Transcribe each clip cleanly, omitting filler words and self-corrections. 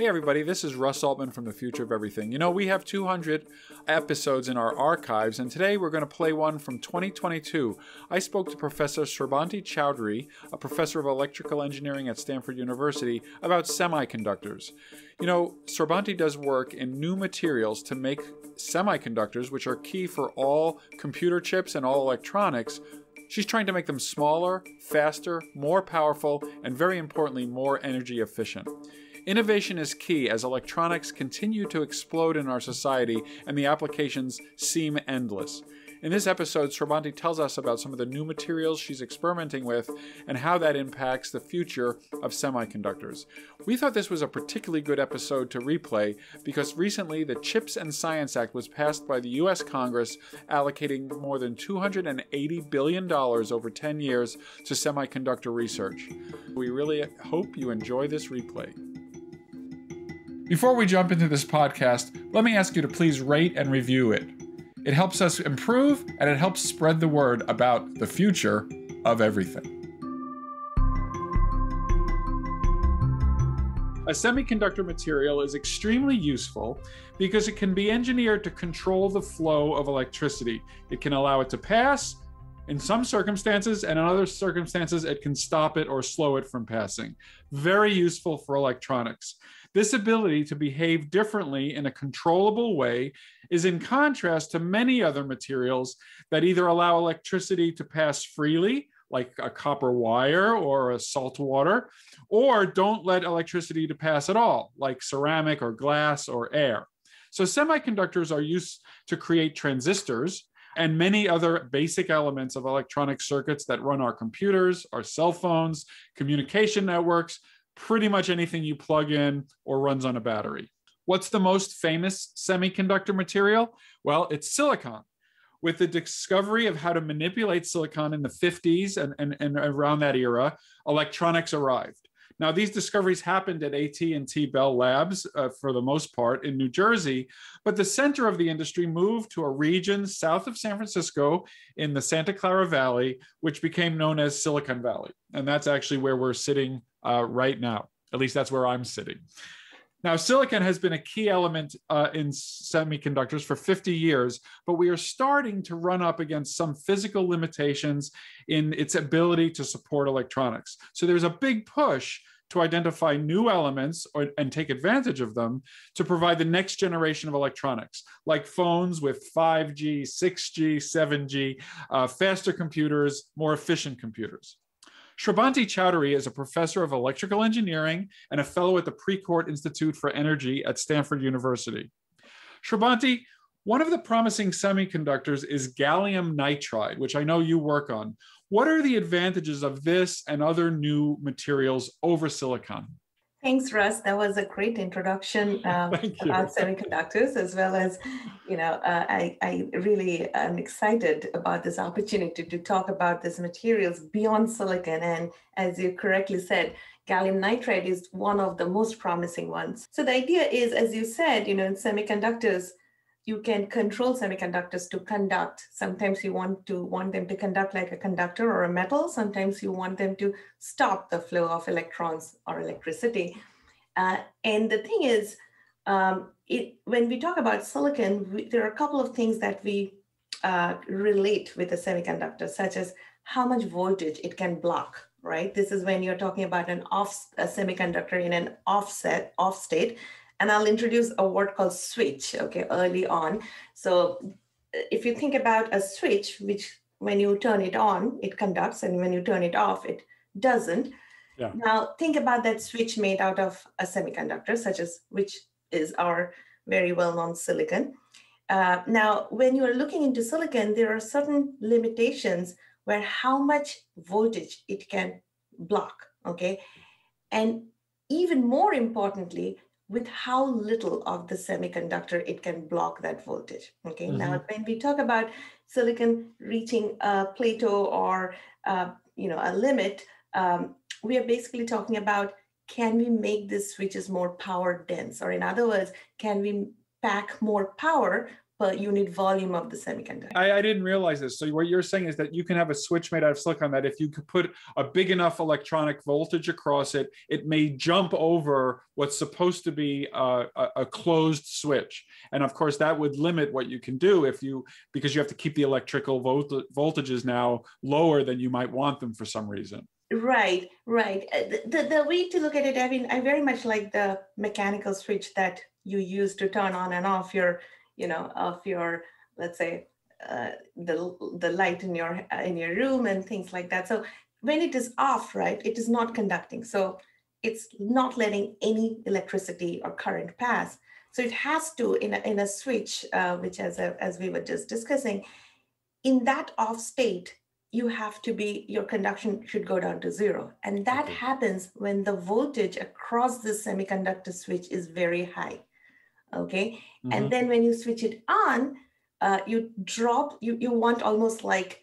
Hey everybody, this is Russ Altman from The Future of Everything. You know, we have 200 episodes in our archives, and today we're going to play one from 2022. I spoke to Professor Srabanti Chowdhury, a professor of electrical engineering at Stanford University, about semiconductors. You know, Srabanti does work in new materials to make semiconductors, which are key for all computer chips and all electronics. She's trying to make them smaller, faster, more powerful, and very importantly, more energy efficient. Innovation is key as electronics continue to explode in our society and the applications seem endless. In this episode, Srabanti tells us about some of the new materials she's experimenting with and how that impacts the future of semiconductors. We thought this was a particularly good episode to replay because recently the Chips and Science Act was passed by the U.S. Congress, allocating more than $280 billion over 10 years to semiconductor research. We really hope you enjoy this replay. Before we jump into this podcast, let me ask you to please rate and review it. It helps us improve, and it helps spread the word about the future of everything. A semiconductor material is extremely useful because it can be engineered to control the flow of electricity. It can allow it to pass in some circumstances, and in other circumstances, it can stop it or slow it from passing. Very useful for electronics. This ability to behave differently in a controllable way is in contrast to many other materials that either allow electricity to pass freely, like a copper wire or a salt water, or don't let electricity to pass at all, like ceramic or glass or air. So semiconductors are used to create transistors and many other basic elements of electronic circuits that run our computers, our cell phones, communication networks, pretty much anything you plug in or runs on a battery. What's the most famous semiconductor material? Well, it's silicon. With the discovery of how to manipulate silicon in the 50s and around that era, electronics arrived. Now, these discoveries happened at AT&T Bell Labs, for the most part, in New Jersey, but the center of the industry moved to a region south of San Francisco in the Santa Clara Valley, which became known as Silicon Valley. And that's actually where we're sitting right now. At least that's where I'm sitting. Now, silicon has been a key element in semiconductors for 50 years, but we are starting to run up against some physical limitations in its ability to support electronics. So there's a big push to identify new elements and take advantage of them to provide the next generation of electronics, like phones with 5G, 6G, 7G, faster computers, more efficient computers. Srabanti Chowdhury is a professor of electrical engineering and a fellow at the Precourt Institute for Energy at Stanford University. Srabanti, one of the promising semiconductors is gallium nitride, which I know you work on. What are the advantages of this and other new materials over silicon? Thanks, Russ. That was a great introduction about semiconductors, as well as, you know, I really am excited about this opportunity to talk about these materials beyond silicon. And as you correctly said, gallium nitride is one of the most promising ones. So the idea is, as you said, you know, in semiconductors, you can control semiconductors to conduct. Sometimes you want them to conduct like a conductor or a metal. Sometimes you want them to stop the flow of electrons or electricity. And the thing is, when we talk about silicon, there are a couple of things that we relate with a semiconductor, such as how much voltage it can block, right? This is when you're talking about a semiconductor in an off state. And I'll introduce a word called switch, okay, early on. So if you think about a switch, which when you turn it on, it conducts, and when you turn it off, it doesn't. Yeah. Now think about that switch made out of a semiconductor, which is our very well-known silicon. Now, when you are looking into silicon, there are certain limitations where how much voltage it can block, okay? And even more importantly, with how little of the semiconductor it can block that voltage, okay? Mm-hmm. Now, when we talk about silicon reaching a plateau or a limit, we are basically talking about, can we make these switches more power dense? Or in other words, can we pack more power per unit volume of the semiconductor. I didn't realize this. So what you're saying is that you can have a switch made out of silicon that if you could put a big enough electronic voltage across it, it may jump over what's supposed to be a closed switch. And of course, that would limit what you can do if you, because you have to keep the electrical voltages now lower than you might want them for some reason. Right, right. The way to look at it, I mean, I very much like the mechanical switch that you use to turn on and off your, you know, of your, let's say, the light in your room and things like that. So when it is off, right, it is not conducting. So it's not letting any electricity or current pass. So it has to, in a switch, which as we were just discussing, in that off state, you have to be, your conduction should go down to zero. And that happens when the voltage across the semiconductor switch is very high, okay? Mm-hmm. And then when you switch it on, you drop, you want almost like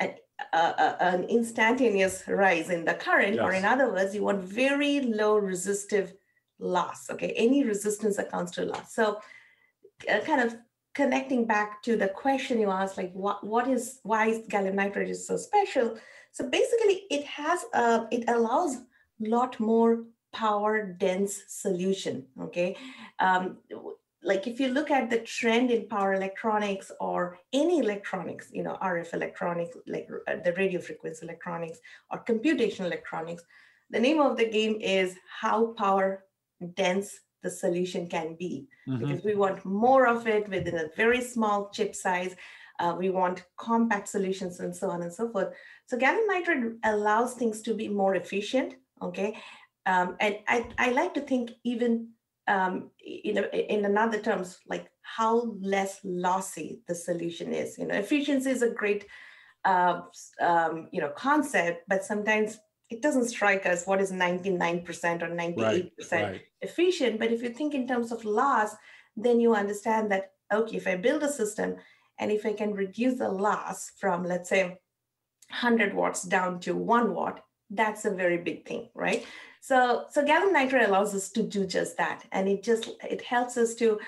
an instantaneous rise in the current, yes. Or in other words, you want very low resistive loss, okay? Any resistance accounts to loss. So kind of connecting back to the question you asked, like why is gallium nitride is so special? So basically it has it allows a lot more power dense solution, okay? Like if you look at the trend in power electronics or any electronics, you know, RF electronics, like the radio frequency electronics or computational electronics, the name of the game is how power dense the solution can be, mm-hmm. because we want more of it within a very small chip size. We want compact solutions and so on and so forth. So gallium nitride allows things to be more efficient, okay? And I like to think even in another terms, like how less lossy the solution is. You know, efficiency is a great you know, concept, but sometimes it doesn't strike us what is 99% or 98% right. efficient. But if you think in terms of loss, then you understand that, okay, if I build a system and if I can reduce the loss from, let's say, 100 watts down to 1 watt, that's a very big thing, right? So gallium nitride allows us to do just that. And it helps us to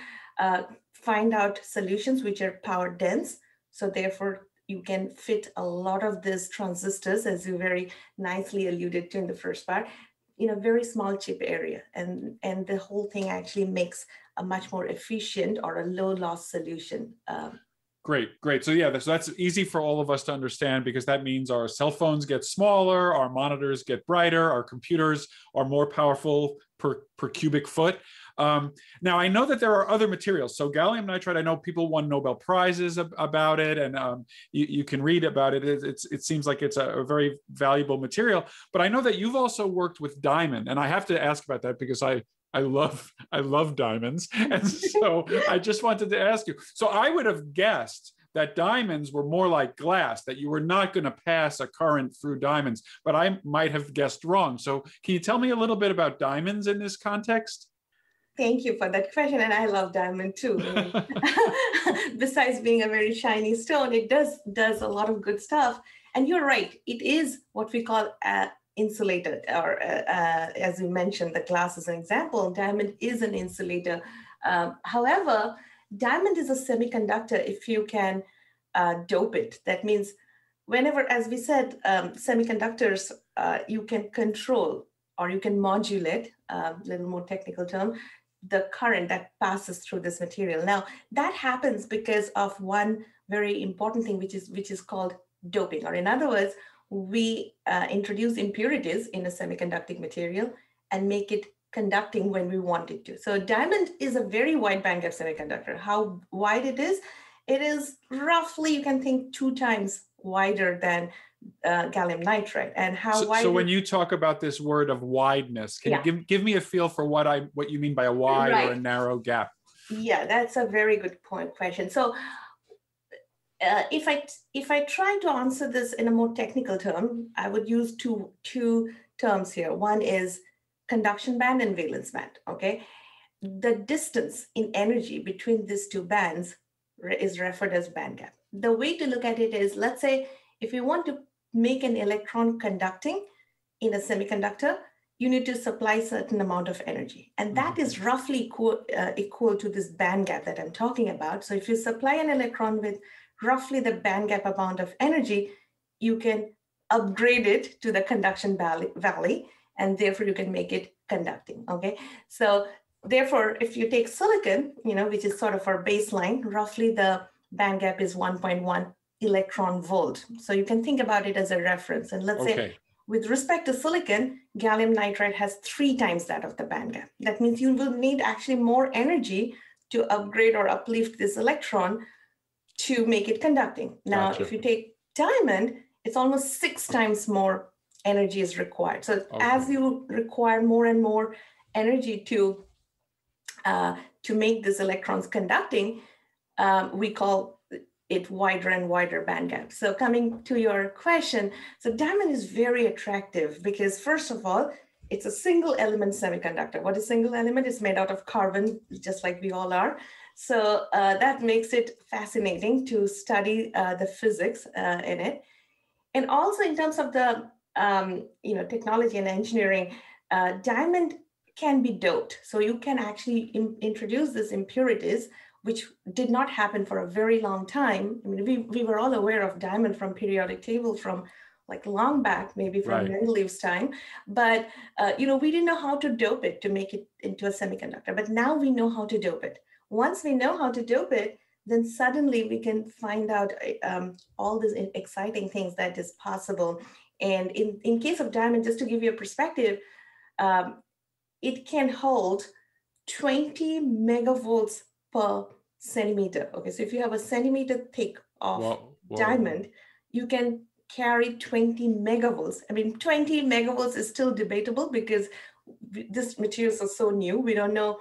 find out solutions which are power dense. So therefore, you can fit a lot of these transistors, as you very nicely alluded to in the first part, in a very small chip area. And the whole thing actually makes a much more efficient or a low loss solution. Great. So yeah, so that's easy for all of us to understand because that means our cell phones get smaller, our monitors get brighter, our computers are more powerful per cubic foot. Now, I know that there are other materials. So gallium nitride, I know people won Nobel Prizes about it, and you can read about it. It seems like it's a very valuable material. But I know that you've also worked with diamond, and I have to ask about that because I love diamonds. And so I just wanted to ask you. So I would have guessed that diamonds were more like glass, that you were not going to pass a current through diamonds, but I might have guessed wrong. So can you tell me a little bit about diamonds in this context? Thank you for that question. And I love diamond too. Besides being a very shiny stone, it does a lot of good stuff. And you're right. It is what we call insulated, or as you mentioned, the glass is an example. Diamond is an insulator. However, diamond is a semiconductor if you can dope it. That means whenever, as we said, semiconductors, you can control or you can modulate, a little more technical term, the current that passes through this material. Now, that happens because of one very important thing, which is called doping. Or in other words, we introduce impurities in a semiconducting material and make it conducting when we want it to. So diamond is a very wide bandgap semiconductor. How wide it is roughly, you can think 2 times wider than gallium nitride. And how wide? So when you talk about this word of wideness, can you give me a feel for what you mean by a wide or a narrow gap? Yeah, that's a very good question. So if I try to answer this in a more technical term, I would use two terms here. One is conduction band and valence band, okay? The distance in energy between these two bands is referred as band gap. The way to look at it is, let's say, if you want to make an electron conducting in a semiconductor, you need to supply a certain amount of energy. And that is roughly equal to this band gap that I'm talking about. So if you supply an electron with roughly the band gap amount of energy, you can upgrade it to the conduction valley, and therefore you can make it conducting, okay? So therefore, if you take silicon, you know, which is sort of our baseline, roughly the band gap is 1.1 electron volt. So you can think about it as a reference. And let's say, with respect to silicon, gallium nitride has 3 times that of the band gap. That means you will need actually more energy to upgrade or uplift this electron to make it conducting. Now, if you take diamond, it's almost 6 times more energy is required. So as you require more and more energy to make these electrons conducting, we call it wider and wider band gap. So coming to your question, so diamond is very attractive because first of all, it's a single element semiconductor. What is single element? It's made out of carbon, just like we all are. So that makes it fascinating to study the physics in it. And also in terms of the technology and engineering, diamond can be doped. So you can actually introduce these impurities, which did not happen for a very long time. I mean, we were all aware of diamond from periodic table from like long back, maybe from Mendeleev's time, but we didn't know how to dope it to make it into a semiconductor, but now we know how to dope it. Once we know how to dope it, then suddenly we can find out all these exciting things that is possible. And in case of diamond, just to give you a perspective, it can hold 20 megavolt per centimeter. Okay, so if you have a centimeter thick of diamond, you can carry 20 megavolts. I mean, 20 megavolts is still debatable because these materials are so new. We don't know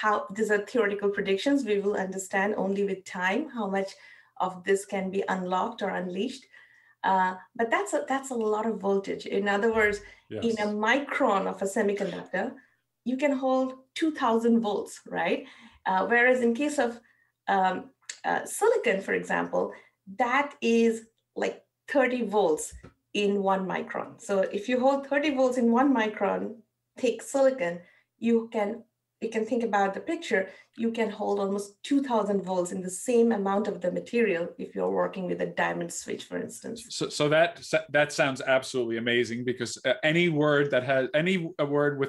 how, these are theoretical predictions. We will understand only with time how much of this can be unlocked or unleashed. But that's a lot of voltage. In other words, in a micron of a semiconductor, you can hold 2000 volts, right? Whereas in case of silicon, for example, that is like 30 volts in 1 micron. So if you hold 30 volts in 1 micron thick silicon, you can think about the picture, you can hold almost 2000 volts in the same amount of the material if you're working with a diamond switch, for instance. So that sounds absolutely amazing, because any word with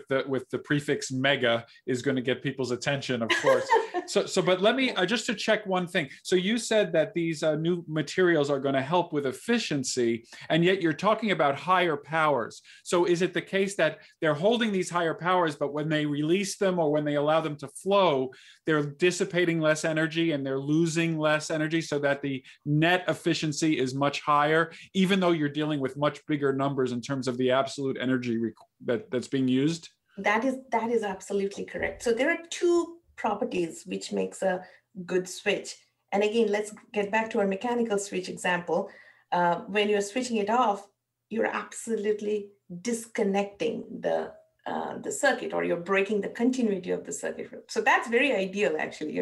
the prefix mega is going to get people's attention, of course. But let me just to check one thing. So you said that these new materials are going to help with efficiency, and yet you're talking about higher powers. So is it the case that they're holding these higher powers, but when they release them or when they allow them to flow, they're dissipating less energy and they're losing less energy, so that the net efficiency is much higher, even though you're dealing with much bigger numbers in terms of the absolute energy that's being used? That is absolutely correct. So there are two properties which makes a good switch. And again, let's get back to our mechanical switch example. When you're switching it off, you're absolutely disconnecting the circuit, or you're breaking the continuity of the circuit. So that's very ideal, actually,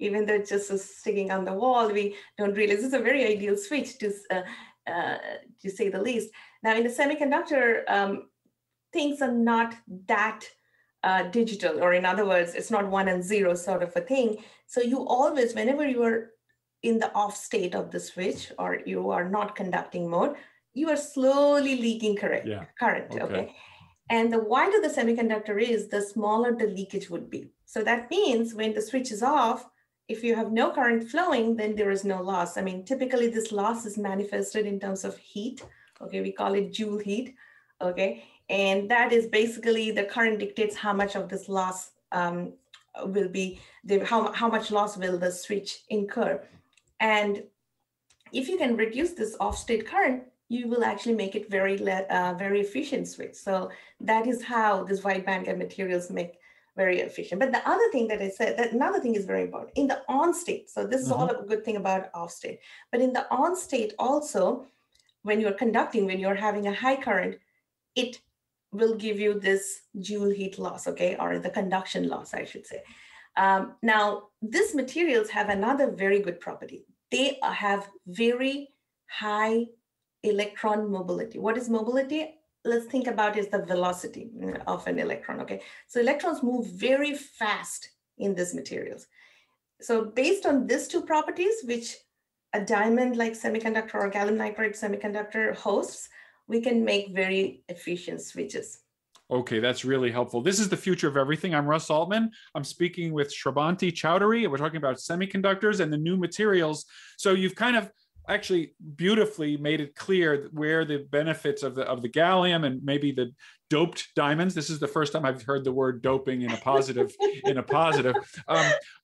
even though it's just sticking on the wall, we don't realize it's a very ideal switch, to say the least. Now, in the semiconductor, things are not that digital, or in other words, it's not 1 and 0 sort of a thing. So you always, whenever you are in the off state of the switch, or you are not conducting mode, you are slowly leaking current, okay? And the wider the semiconductor is, the smaller the leakage would be. So that means when the switch is off, if you have no current flowing, then there is no loss. I mean, typically this loss is manifested in terms of heat. Okay, we call it joule heat. Okay, and that is basically the current dictates how much of this loss how much loss will the switch incur. And if you can reduce this off-state current, you will actually make it very efficient switch. So that is how this wide bandgap materials make very efficient. But the other thing that I said, another thing is very important in the on state. So this is all a good thing about off state. But in the on state also, when you're conducting, when you're having a high current, it will give you this joule heat loss, okay? Or the conduction loss, I should say. Now, these materials have another very good property. They have very high electron mobility. What is mobility? let's think about is the velocity of an electron, okay? So electrons move very fast in these materials. So based on these two properties, which a diamond-like semiconductor or gallium nitride semiconductor hosts, we can make very efficient switches. Okay, that's really helpful. This is The Future of Everything. I'm Russ Altman. I'm speaking with Srabanti Chowdhury, and we're talking about semiconductors and the new materials. So you've kind of actually beautifully made it clear where the benefits of the gallium and maybe the doped diamonds. This is the first time I've heard the word doping in a positive,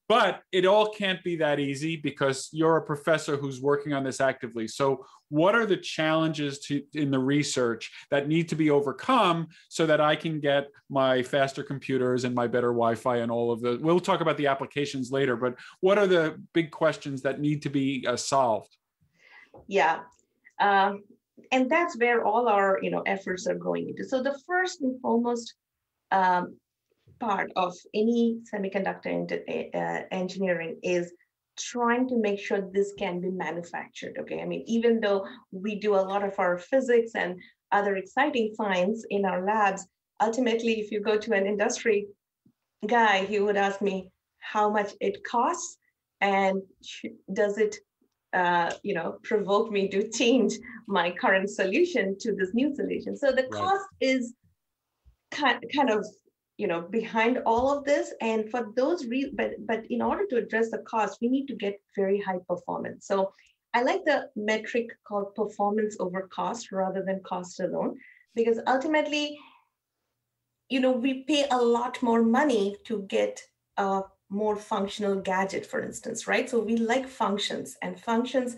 but it all can't be that easy because you're a professor who's working on this actively. So what are the challenges in the research that need to be overcome so that I can get my faster computers and my better Wi-Fi and all of the, we'll talk about the applications later, but what are the big questions that need to be solved? Yeah. And that's where all our efforts are going into. So the first and foremost part of any semiconductor engineering is trying to make sure this can be manufactured. Okay, I mean, even though we do a lot of our physics and other exciting finds in our labs, ultimately, if you go to an industry guy, he would ask me how much it costs and does it provoke me to change my current solution to this new solution. So the cost is kind of, behind all of this. And for those reasons, but in order to address the cost, we need to get very high performance. So I like the metric called performance over cost rather than cost alone, because ultimately, we pay a lot more money to get a more functional gadget, for instance, right? So we like functions, and functions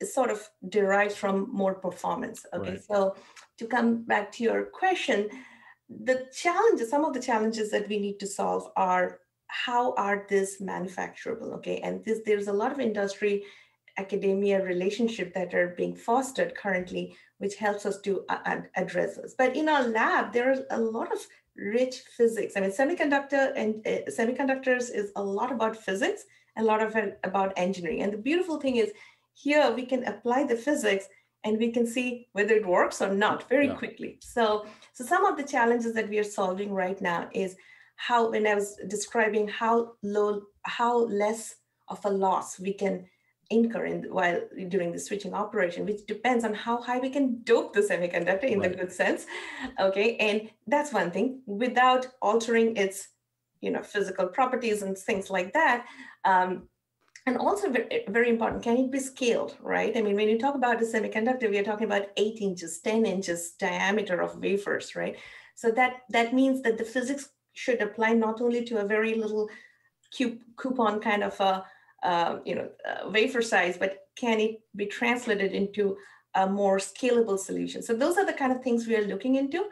is sort of derived from more performance. Okay, right. So to come back to your question, the challenges, some of the challenges that we need to solve are how are this manufacturable? Okay, and this, there's a lot of industry academia relationship that are being fostered currently, which helps us to address this. But in our lab, there is a lot of rich physics. I mean, semiconductors is a lot about physics, a lot of it about engineering. And the beautiful thing is here we can apply the physics and we can see whether it works or not very quickly. So some of the challenges that we are solving right now is how, when I was describing how less of a loss we can incur during the switching operation, which depends on how high we can dope the semiconductor in the good sense, okay? And that's one thing without altering its, physical properties and things like that. And also very, very important, can it be scaled, right? I mean, when you talk about a semiconductor, we are talking about 8 inches, 10 inches diameter of wafers, right? So that means that the physics should apply not only to a very little coupon kind of a wafer size, but can it be translated into a more scalable solution? So those are the kind of things we are looking into.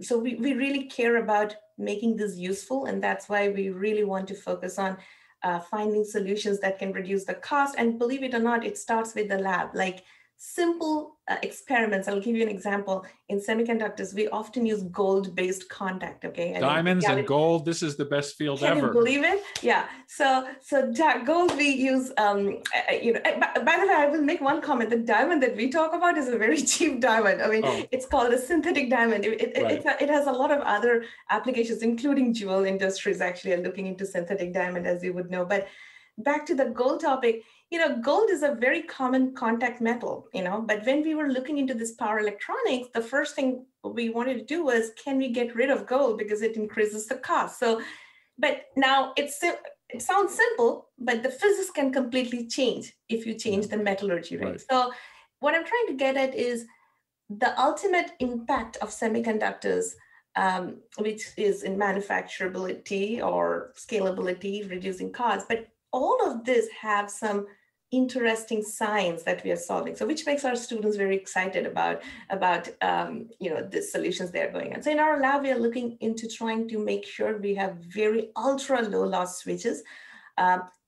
So we really care about making this useful, and that's why we really want to focus on finding solutions that can reduce the cost. And believe it or not, it starts with the lab, like simple experiments. I'll give you an example. In semiconductors, we often use gold-based contact, okay? Diamonds and gold, this is the best field ever. Can you believe it? Yeah, so gold we use, by the way, I will make one comment. The diamond that we talk about is a very cheap diamond. I mean, it's called a synthetic diamond. It has a lot of other applications, including jewel industries actually are looking into synthetic diamond, as you would know. But back to the gold topic, gold is a very common contact metal, but when we were looking into this power electronics, the first thing we wanted to do was, can we get rid of gold because it increases the cost? So, but now it sounds simple, but the physics can completely change if you change the metallurgy, right? So what I'm trying to get at is the ultimate impact of semiconductors, which is in manufacturability or scalability, reducing costs, but all of this have some interesting science that we are solving, so which makes our students very excited about the solutions they're going on. So in our lab, we are looking into trying to make sure we have very ultra low loss switches.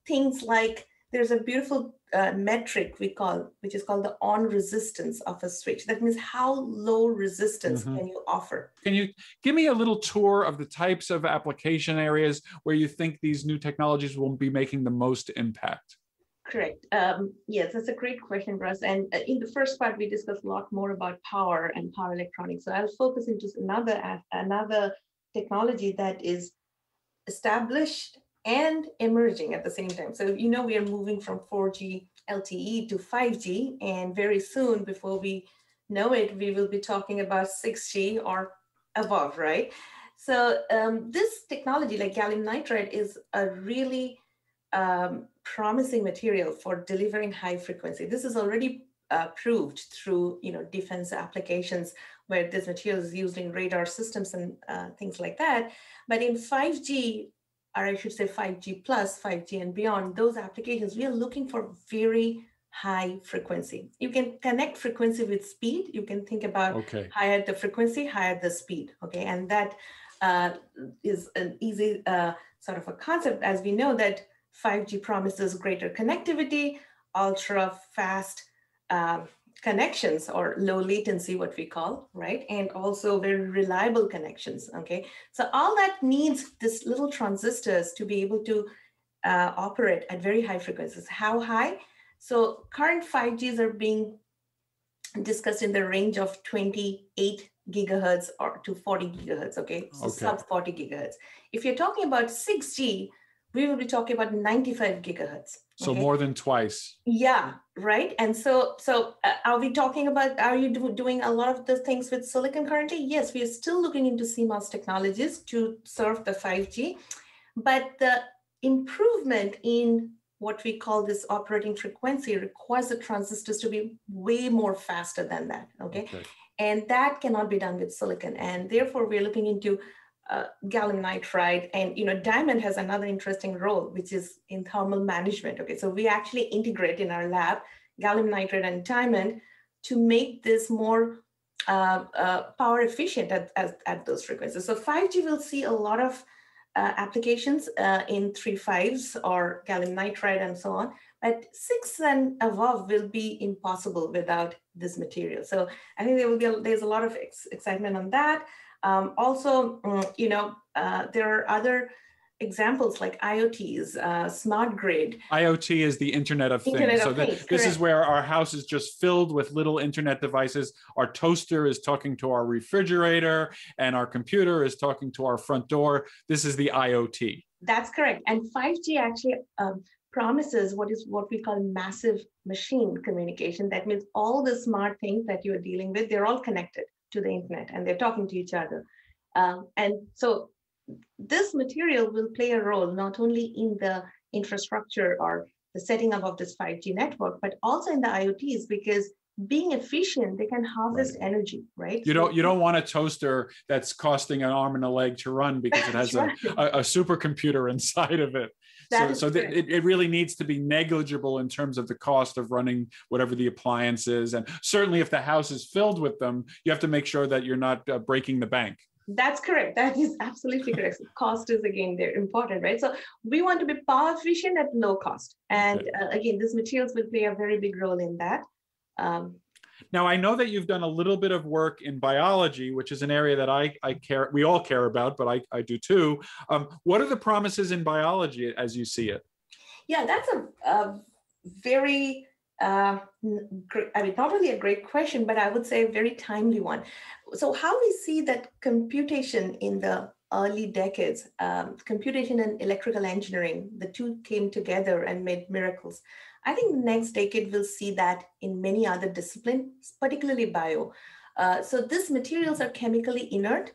Things like there's a beautiful metric which is called the on resistance of a switch. That means how low resistance can you offer. Can you give me a little tour of the types of application areas where you think these new technologies will be making the most impact? Correct. Yes, that's a great question, Russ. And in the first part, we discussed a lot more about power and power electronics. So I'll focus into another technology that is established and emerging at the same time. So, you know, we are moving from 4G LTE to 5G, and very soon, before we know it, we will be talking about 6G or above, right? So this technology, like gallium nitride, is a really promising material for delivering high frequency. This is already proved through, you know, defense applications where this material is used in radar systems and things like that. But in 5G, or I should say 5G plus, 5G and beyond, those applications, we are looking for very high frequency. You can connect frequency with speed. You can think about higher the frequency, higher the speed. Okay, and that is an easy sort of a concept, as we know that 5G promises greater connectivity, ultra fast connections, or low latency, what we call, right? And also very reliable connections, okay? So all that needs this little transistors to be able to operate at very high frequencies. How high? So current 5Gs are being discussed in the range of 28 gigahertz or to 40 gigahertz, okay? So sub 40 gigahertz. If you're talking about 6G, we will be talking about 95 gigahertz. So more than twice. Yeah, right. And so are we talking about, are you doing a lot of the things with silicon currently? Yes, we are still looking into CMOS technologies to serve the 5G. But the improvement in what we call this operating frequency requires the transistors to be way more faster than that, okay? And that cannot be done with silicon. And therefore, we're looking into gallium nitride, and you know, diamond has another interesting role, which is in thermal management. Okay, so we actually integrate in our lab gallium nitride and diamond to make this more power efficient at those frequencies. So 5G will see a lot of applications in 3.5s or gallium nitride and so on, but 6 and above will be impossible without this material. So I think there will be there's a lot of excitement on that. Also, you know, there are other examples like IoTs, smart grid. IoT is the Internet of Things. So this is where our house is just filled with little Internet devices. Our toaster is talking to our refrigerator, and our computer is talking to our front door. This is the IoT. That's correct. And 5G actually promises what we call massive machine communication. That means all the smart things that you are dealing with, they're all connected to the internet, and they're talking to each other. And so this material will play a role not only in the infrastructure or the setting up of this 5G network, but also in the IoTs, because being efficient, they can harvest energy, right? You don't want a toaster that's costing an arm and a leg to run because it has a supercomputer inside of it. So it really needs to be negligible in terms of the cost of running whatever the appliance is. And certainly if the house is filled with them, you have to make sure that you're not breaking the bank. That's correct. That is absolutely correct. Cost is, again, they're important, right? So we want to be power efficient at low cost. And again, these materials will play a very big role in that. Now, I know that you've done a little bit of work in biology, which is an area that we all care about, but I do too. What are the promises in biology as you see it? Yeah, that's a very, I mean, not only a great question, but I would say a very timely one. So how we see that computation in the early decades, computation and electrical engineering, the two came together and made miracles. I think the next decade we'll see that in many other disciplines, particularly bio. So these materials are chemically inert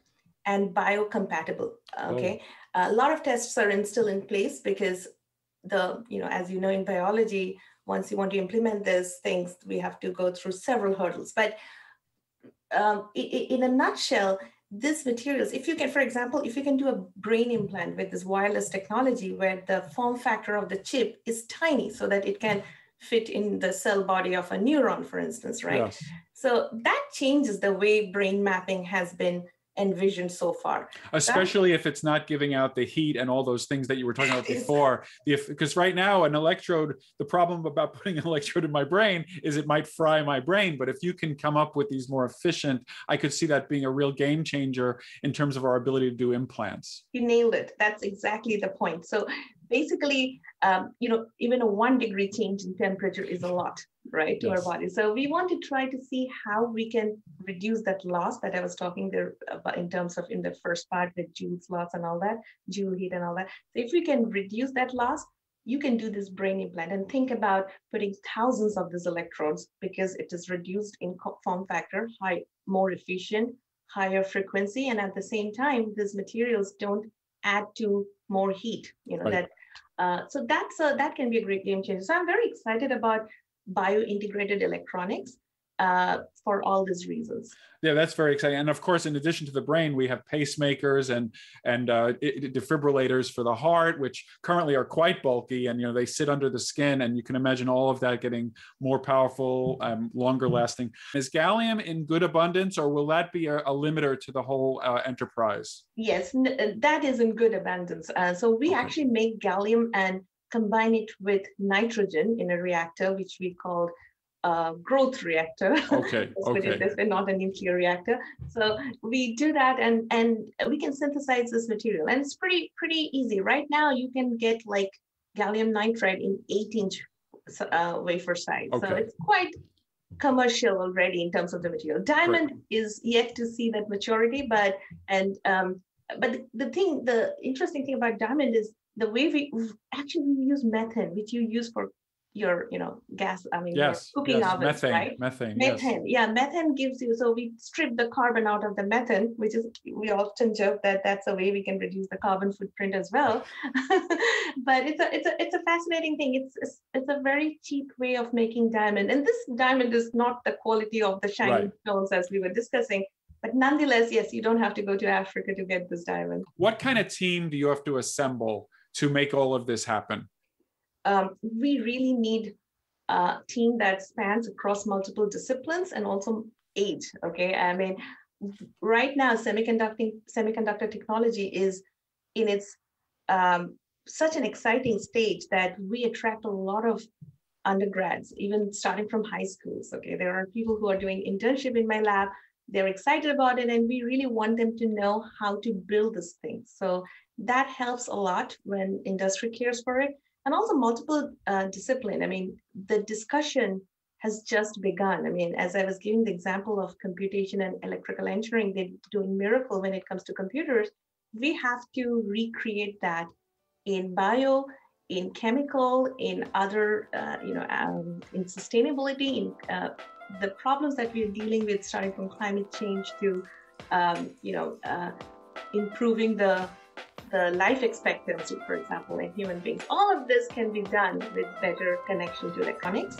and biocompatible, okay? A lot of tests are still in place because you know, as you know, in biology, once you want to implement these things, we have to go through several hurdles. But in a nutshell, these materials, if you can, for example, if you can do a brain implant with this wireless technology where the form factor of the chip is tiny so that it can fit in the cell body of a neuron, for instance, right? Yes. So that changes the way brain mapping has been envisioned so far. Especially if it's not giving out the heat and all those things that you were talking about before. Because right now an electrode, the problem about putting an electrode in my brain is it might fry my brain, but if you can come up with these more efficient, I could see that being a real game changer in terms of our ability to do implants. You nailed it. That's exactly the point. So basically, even a 1 degree change in temperature is a lot, right, to our body. So we want to try to see how we can reduce that loss that I was talking there about in terms of in the first part, the Joule's loss and all that, Joule heat and all that. So if we can reduce that loss, you can do this brain implant and think about putting thousands of these electrodes because it is reduced in form factor, high, more efficient, higher frequency. And at the same time, these materials don't add to more heat, so that's that can be a great game changer. So I'm very excited about bio-integrated electronics for all these reasons. Yeah, that's very exciting. And of course, in addition to the brain, we have pacemakers and defibrillators for the heart, which currently are quite bulky, and they sit under the skin. And you can imagine all of that getting more powerful, longer lasting. Is gallium in good abundance, or will that be a limiter to the whole enterprise? Yes, that is in good abundance. So we actually make gallium and combine it with nitrogen in a reactor, which we called growth reactor. Okay. Let's put it this way, not a nuclear reactor. So we do that, and we can synthesize this material, and it's pretty easy. Right now, you can get like gallium nitride in 8-inch wafer size. Okay. So it's quite commercial already in terms of the material. Diamond is yet to see that maturity, but the interesting thing about diamond is the way we use methane, which you use for your gas, your cooking ovens, methane, right? Methane, yes. Yeah, methane gives you, so we strip the carbon out of the methane, which is, we often joke that that's a way we can reduce the carbon footprint as well. But it's a fascinating thing. It's a very cheap way of making diamond. And this diamond is not the quality of the shiny stones as we were discussing. But nonetheless, yes, you don't have to go to Africa to get this diamond. What kind of team do you have to assemble to make all of this happen? We really need a team that spans across multiple disciplines and also age. Okay, right now semiconductor technology is in its such an exciting stage that we attract a lot of undergrads, even starting from high schools. Okay, there are people who are doing internship in my lab. They're excited about it, and we really want them to know how to build this thing. So that helps a lot when industry cares for it. And also multiple discipline. The discussion has just begun. As I was giving the example of computation and electrical engineering, they're doing a miracle when it comes to computers. We have to recreate that in bio, in chemical, in other, in sustainability, in the problems that we're dealing with, starting from climate change to, improving the life expectancy, for example, in human beings. All of this can be done with better connection to electronics.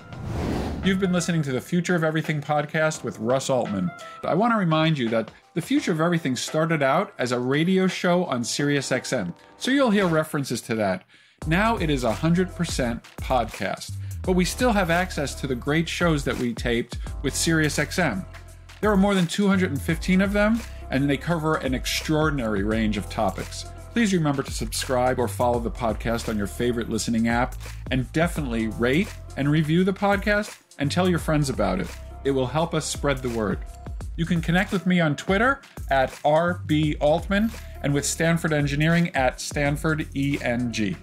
You've been listening to the Future of Everything podcast with Russ Altman. I want to remind you that the Future of Everything started out as a radio show on SiriusXM, so you'll hear references to that. Now it is 100% podcast, but we still have access to the great shows that we taped with SiriusXM. There are more than 215 of them, and they cover an extraordinary range of topics. Please remember to subscribe or follow the podcast on your favorite listening app, and definitely rate and review the podcast and tell your friends about it. It will help us spread the word. You can connect with me on Twitter @RBAltman and with Stanford Engineering @StanfordENG.